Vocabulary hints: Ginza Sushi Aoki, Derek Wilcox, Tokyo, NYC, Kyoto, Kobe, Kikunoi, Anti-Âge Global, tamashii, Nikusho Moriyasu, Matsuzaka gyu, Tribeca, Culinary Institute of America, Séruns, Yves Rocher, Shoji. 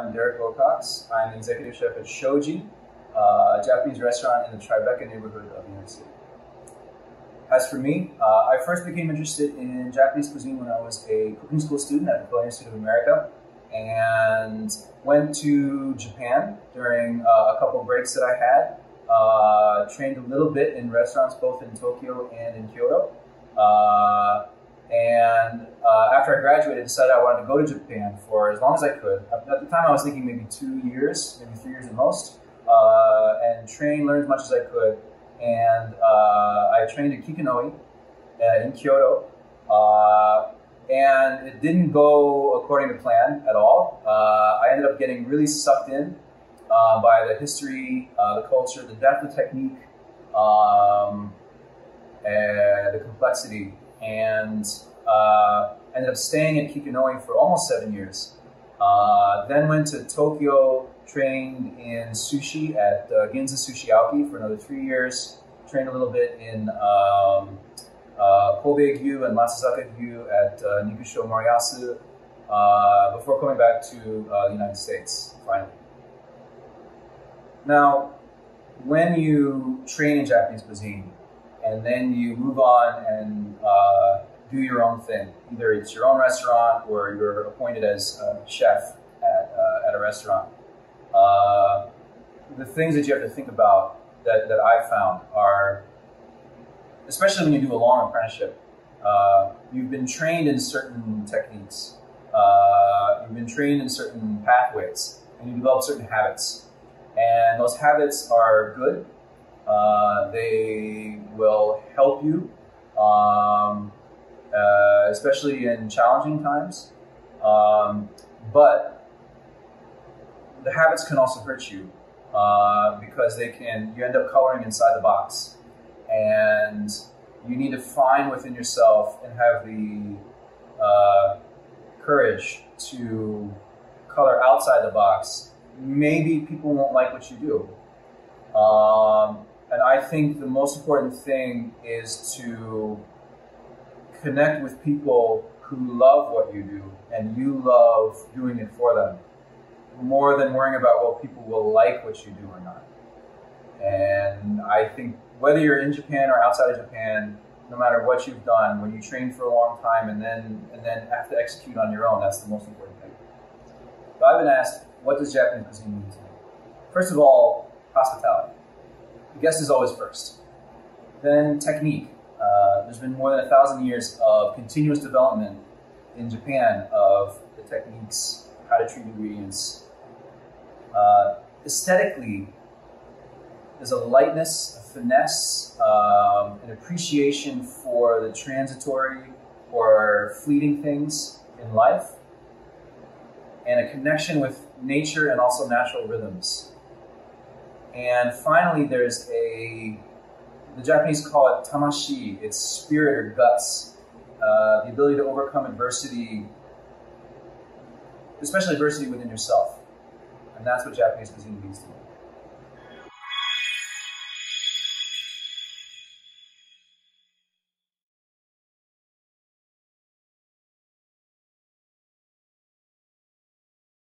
I'm Derek Wilcox. I'm executive chef at Shoji, a Japanese restaurant in the Tribeca neighborhood of New York City. As for me, I first became interested in Japanese cuisine when I was a cooking school student at the Culinary Institute of America, and went to Japan during a couple of breaks that I had. Trained a little bit in restaurants both in Tokyo and in Kyoto. And after I graduated, I decided I wanted to go to Japan for as long as I could. At the time, I was thinking maybe 2 years, maybe 3 years at most, and learn as much as I could. And I trained at Kikunoi in Kyoto, and it didn't go according to plan at all. I ended up getting really sucked in by the history, the culture, the depth of technique, and the complexity, and ended up staying at Kikunoi for almost 7 years. Then went to Tokyo, trained in sushi at Ginza Sushi Aoki for another 3 years. Trained a little bit in Kobe gyu and Matsuzaka gyu at Nikusho Moriyasu before coming back to the United States finally. Now, when you train in Japanese cuisine and then you move on and do your own thing, either it's your own restaurant or you're appointed as a chef at a restaurant, the things that you have to think about that I found are, especially when you do a long apprenticeship, you've been trained in certain techniques, you've been trained in certain pathways, and you develop certain habits. And those habits are good. They will help you, especially in challenging times. But the habits can also hurt you because you end up coloring inside the box, and you need to find within yourself and have the courage to color outside the box. Maybe people won't like what you do, and I think the most important thing is to connect with people who love what you do and you love doing it for them, more than worrying about what people will like what you do or not. And I think whether you're in Japan or outside of Japan, no matter what you've done, when you train for a long time and then have to execute on your own, that's the most important thing. So I've been asked, what does Japanese cuisine mean to me? First of all, hospitality. The guest is always first. Then technique. There's been more than 1,000 years of continuous development in Japan of the techniques, how to treat ingredients. Aesthetically, there's a lightness, a finesse, an appreciation for the transitory or fleeting things in life, and a connection with nature and also natural rhythms. And finally, there's the Japanese call it tamashii, it's spirit or guts, the ability to overcome adversity, especially adversity within yourself. And that's what Japanese cuisine means to me.